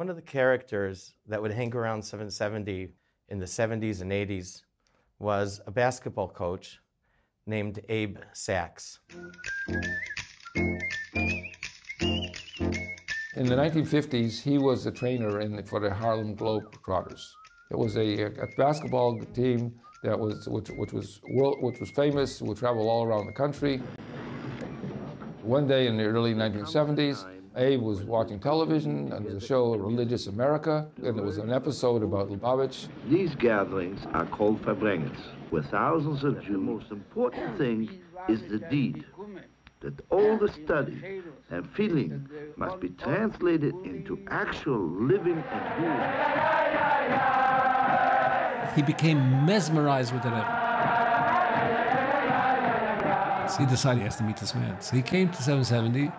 One of the characters that would hang around 770 in the 70s and 80s was a basketball coach named Abe Sachs. In the 1950s, he was a trainer for the Harlem Globetrotters. It was a basketball team that was which was famous, would travel all around the country. One day in the early 1970s, Abe was watching television and the show Religious America, and there was an episode about Lubavitch. These gatherings are called farbrengens, where thousands of Jews. The most important thing is the deed, that all the study and feeling must be translated into actual living and doing. He became mesmerized with the Rebbe. So he decided he has to meet this man. So he came to 770.